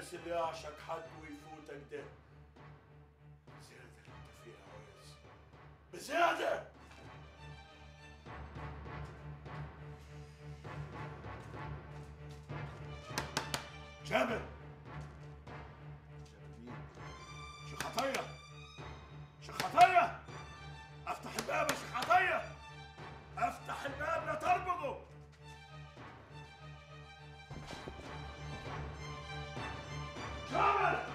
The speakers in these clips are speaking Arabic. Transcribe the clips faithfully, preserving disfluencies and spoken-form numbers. الحارس اللي يعشق حد ويفوتك ده زيادة انت فيها عايز بزيادة. جابر جابر مين؟ شيخ عطية شيخ عطية افتح الباب يا شيخ عطية افتح الباب لا تربضه. جابر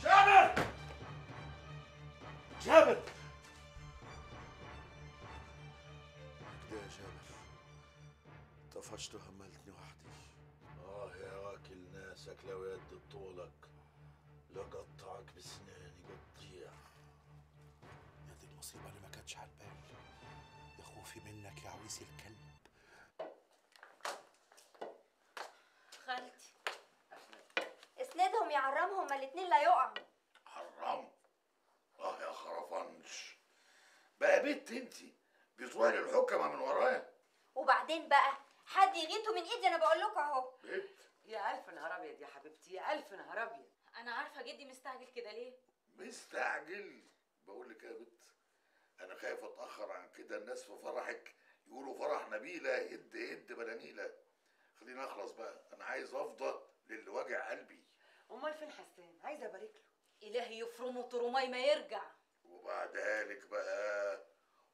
جابر جابر كده يا جابر طفشت وهملتني وحدي. اه يا راجل ناسك لو يد بطولك لقطعك بسناني قطيع. يا دي المصيبه اللي ما كانتش على البال يا خوفي منك يا عويس الكلب. خالتي اسندهم يا عرام هما الاتنين لا يقعوا. عرام؟ اه يا خرفانش بقى بنت انتي بتوالي الحكمه من ورايا. وبعدين بقى حد يغيتوا من ايدي انا بقول لكم اهو. بنت يا الف نهار ابيض يا حبيبتي يا الف نهار ابيض. انا عارفه جدي مستعجل كده ليه؟ مستعجل؟ بقول لك يا بنت انا خايف اتاخر عن كده الناس في فرحك يقولوا فرح نبيله هد هد بنانيله. خليني اخلص بقى انا عايز افضى للي واجع قلبي. امال فين حسان؟ عايزه ابارك له. الهي يفرمه طرماي ما يرجع. وبعدها لك بقى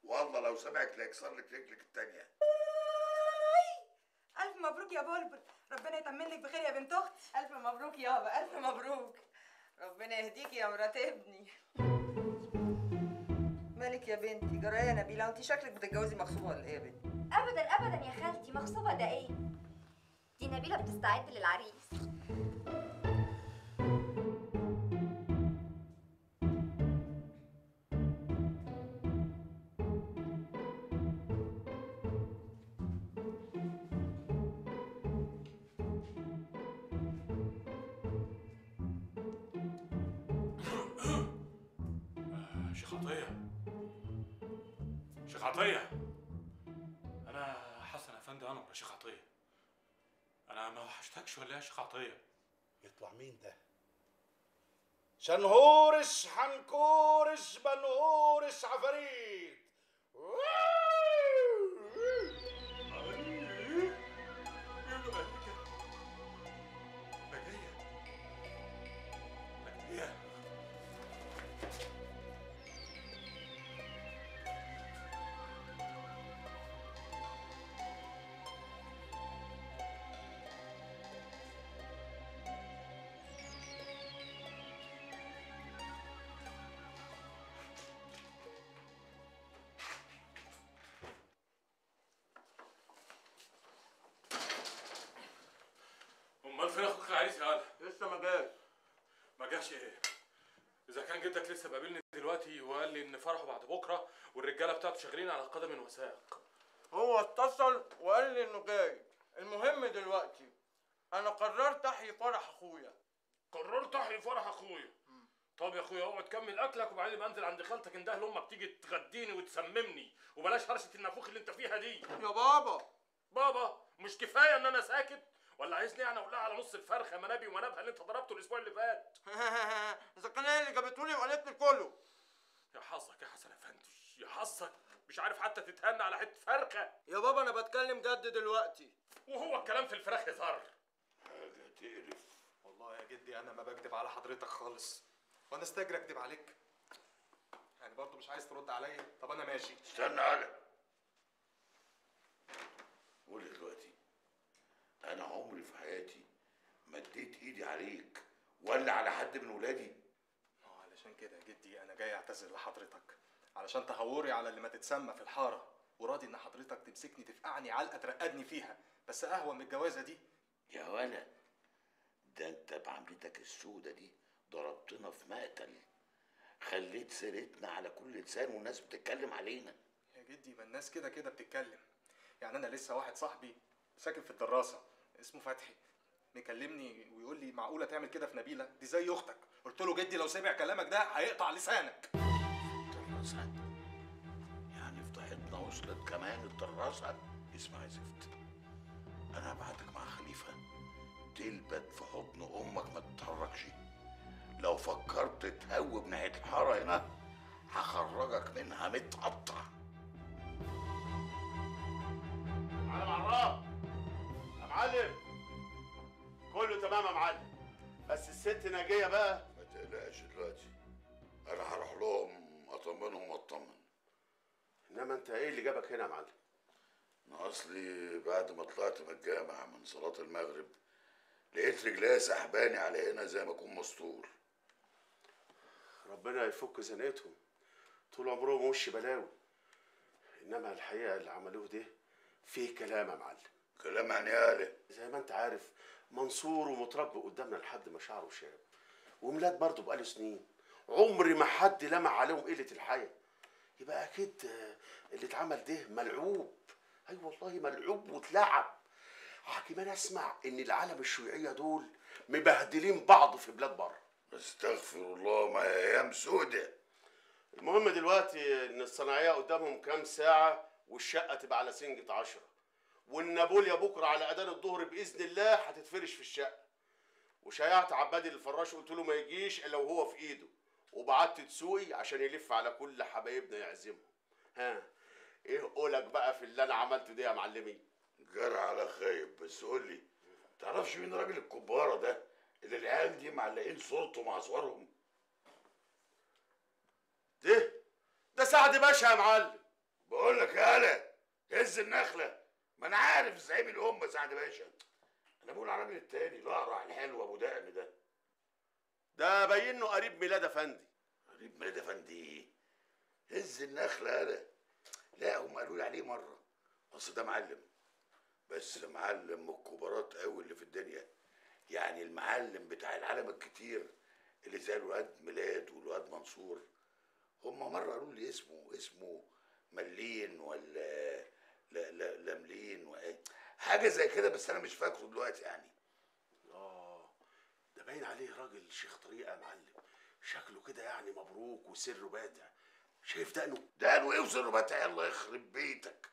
والله لو سمعك لا يكسر لك رجلك الثانيه. الف مبروك يا بلبل ربنا يطمن لك بخير يا بنت اختي. الف مبروك يابا الف مبروك ربنا يهديكي يا مرات ابني. مالك يا بنتي جرايه يا نبيله وانتي شكلك بتتجوزي مغصوبه ولا ايه يا بنتي؟ ابدا ابدا يا خالتي مغصوبه ده ايه؟ دي نبيله بتستعد للعريس. شيخ عطية شيخ عطية أنا حسن أفندي أنور يا شيخ عطية. أنا ما وحشتكش ولا إيه يا شيخ عطية؟ يطلع مين ده؟ شنهورش حنكورش بنهورش عفاريت. فين اخوك العريس يا قلعه؟ لسه ما جاش. ما جاش ايه؟ اذا كان جدك لسه بقابلني دلوقتي وقال لي ان فرحه بعد بكره والرجاله بتاعته شغالين على قدم وساق. هو اتصل وقال لي انه جاي. المهم دلوقتي انا قررت احيي فرح اخويا. قررت احيي فرح اخويا؟ طب يا اخويا اقعد كمل اكلك وبعدين بنزل عند خالتك انده لامك تيجي تغديني وتسممني وبلاش هرشه النافوخ اللي انت فيها دي. يا بابا بابا مش كفايه ان انا ساكت؟ ولا عايزني انا اقول لها على نص الفرخه منابي ومنابها اللي انت ضربته الاسبوع اللي فات؟ اذا كان هي اللي جابته لي وقالت لي كله. يا حظك يا حسن افندي يا حظك مش عارف حتى تتهنى على حته فرخه. يا بابا انا بتكلم جد دلوقتي. وهو الكلام في الفراخ يظهر حاجه تقرف. والله يا جدي انا ما بكدب على حضرتك خالص وانا استاجر اكدب عليك يعني برضه مش عايز ترد عليا. طب انا ماشي. استنى على قول دلوقتي أنا عمري في حياتي ما اديت إيدي عليك ولا على حد من ولادي. ما هو علشان كده يا جدي أنا جاي أعتذر لحضرتك علشان تهوري على اللي ما تتسمى في الحارة وراضي إن حضرتك تمسكني تفقعني علقة ترقدني فيها بس أهون من الجوازة دي. يا ولا ده أنت بعملتك السودة دي ضربتنا في مقتل خليت سيرتنا على كل لسان والناس بتتكلم علينا. يا جدي ما الناس كده كده بتتكلم يعني. أنا لسه واحد صاحبي ساكن في الدراسة اسمه فتحي مكلمني ويقول لي معقوله تعمل كده في نبيله دي زي اختك؟ قلت له جدي لو سمع كلامك ده هيقطع لسانك. الدراسه يعني فضحتنا وصلت كمان الدراسه. اسمع يا زفت انا هبعتك مع خليفه تلبت في حضن امك ما تتحركش. لو فكرت تهوب ناحيه الحاره هنا هخرجك منها متقطع. على العراب يا معلم، كله تمام يا معلم، بس الست ناجيه بقى ما تقلقش دلوقتي، انا هروح لهم اطمنهم واطمن. انما انت ايه اللي جابك هنا يا معلم؟ انا اصلي بعد ما طلعت من الجامع من صلاه المغرب لقيت رجليا سحباني على هنا زي ما اكون مسطول. ربنا يفك زنقتهم، طول عمرهم وش بلاوي. انما الحقيقه اللي عملوه ده فيه كلام يا معلم. كلام عن ايه؟ زي ما انت عارف منصور ومتربي قدامنا لحد ما شعره شاب، وميلاد برضه بقاله سنين، عمري ما حد لمع عليهم قله الحياه. يبقى اكيد اللي اتعمل ده ملعوب. اي أيوة والله ملعوب واتلعب. كمان اسمع ان العالم الشيوعيه دول مبهدلين بعض في بلاد بره. استغفر الله، ما هي ايام سودة. المهم دلوقتي ان الصناعيه قدامهم كام ساعه والشقه تبقى على سنجة عشرة، والنابوليا بكره على اذان الظهر باذن الله هتتفرش في الشقه. وشيعت عبادي للفراش قلت له ما يجيش الا وهو في ايده، وبعت تسوقي عشان يلف على كل حبايبنا يعزمهم. ها ايه قولك بقى في اللي انا عملته ده يا معلمي؟ جرى على خايب، بس قول لي تعرفش مين راجل الكباره ده اللي العيال دي معلقين صورته مع صورهم؟ ده ده سعد باشا يا معلم. بقول لك يالا هز النخله، ما انا عارف زعيم الامه سعد باشا. انا بقول على الراجل التاني الاقرع الحلو ابو دقن ده، ده باين له قريب ميلاد افندي. قريب ميلاد افندي ايه؟ هز النخله يالا. لا هم قالوا لي عليه مره، اصل ده معلم، بس معلم من الكبارات قوي اللي في الدنيا، يعني المعلم بتاع العالم الكتير اللي زي الواد ميلاد والواد منصور. هما مره قالوا لي اسمه اسمه ملين ولا لا لا لملين ولا حاجه زي كده، بس انا مش فاكره دلوقتي يعني. اه ده باين عليه راجل شيخ طريقه يا معلم، شكله كده يعني مبروك وسره بادع. شايف دقنه؟ دقنه ايه وسره بادع؟ يلا يخرب بيتك.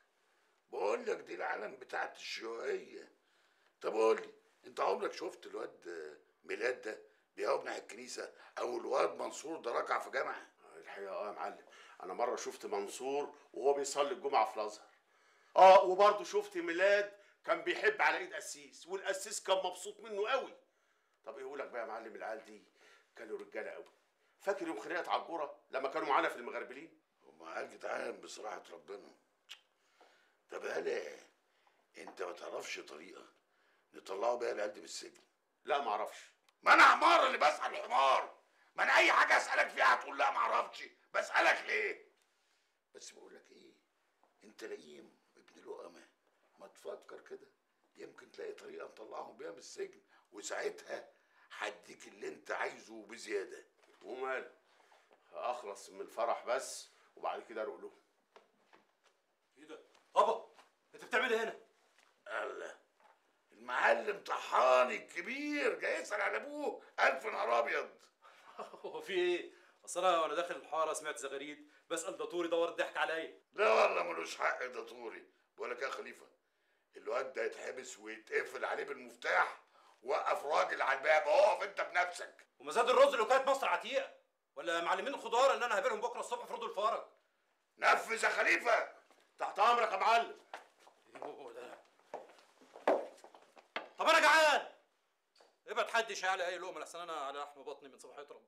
بقول لك دي العالم بتاعت الشيوعيه. طب قول لي انت عمرك شفت الواد ميلاد ده بيهوب ناحيه الكنيسه، او الواد منصور ده راكع في جامعه؟ الحقيقه اه يا معلم، انا مره شفت منصور وهو بيصلي الجمعه في الازهر. اه وبرضه شفت ميلاد كان بيحب على ايد قسيس، والقسيس كان مبسوط منه قوي. طب ايه اقولك بقى يا معلم، العيال دي كانوا رجاله قوي. فاكر يوم خناقه عجوره لما كانوا معانا في المغربلين؟ هم عيال جدعان بصراحه ربنا. طب هلا انت ما تعرفش طريقه نطلعوا بيها العيال دي من السجن؟ لا ما اعرفش. ما انا حمار اللي بسال حمار، ما انا اي حاجه اسالك فيها هتقول لا ما اعرفش، بسالك ليه؟ بس بقول لك ايه، انت لئيم ابن لقمه، ما تفكر كده يمكن تلاقي طريقه نطلعهم بيها من السجن، وساعتها هديك اللي انت عايزه بزياده. وماله؟ هاخلص من الفرح بس وبعد كده اروق لهم. ايه ده؟ بابا انت بتعمل ايه هنا؟ الله، المعلم طحاني الكبير جاي يسال على ابوه. الف نهار ابيض. هو في ايه؟ اصل انا وانا داخل الحاره سمعت زغريد بسال داتوري دور الضحك عليا. لا والله ملوش حق داتوري. بقول لك يا خليفه، الواد ده يتحبس ويتقفل عليه بالمفتاح. وقف راجل على الباب، اقف انت بنفسك. ومزاد الرز اللي وكاله مصر عتيقه، ولا معلمين الخضار اللي انا هقابلهم بكره الصبح في رضو الفرج. نفذ يا خليفه. تحت امرك يا معلم. ايه ده؟ طب انا جعان، ابعت حد يشعل اي لقمه لحسن انا على لحم بطني من صباحيه ربنا.